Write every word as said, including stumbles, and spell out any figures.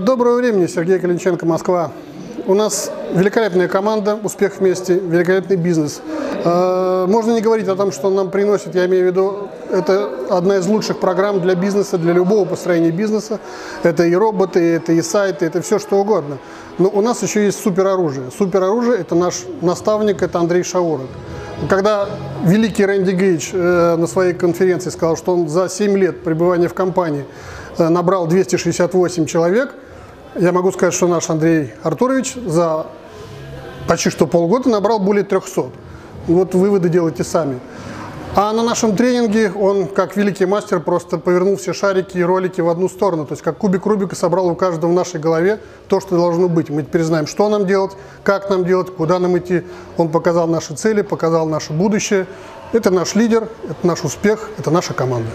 Доброго времени, Сергей Калинченко, Москва. У нас великолепная команда, успех вместе, великолепный бизнес. Можно не говорить о том, что нам приносит, я имею в виду, это одна из лучших программ для бизнеса, для любого построения бизнеса. Это и роботы, это и сайты, это все что угодно. Но у нас еще есть супероружие. Супероружие – это наш наставник, это Андрей Шауро. Когда великий Рэнди Гейдж на своей конференции сказал, что он за семь лет пребывания в компании набрал двести шестьдесят восемь человек, я могу сказать, что наш Андрей Артурович за почти что полгода набрал более трёхсот. Вот выводы делайте сами. А на нашем тренинге он, как великий мастер, просто повернул все шарики и ролики в одну сторону. То есть как кубик Рубика собрал у каждого в нашей голове то, что должно быть. Мы теперь знаем, что нам делать, как нам делать, куда нам идти. Он показал наши цели, показал наше будущее. Это наш лидер, это наш успех, это наша команда.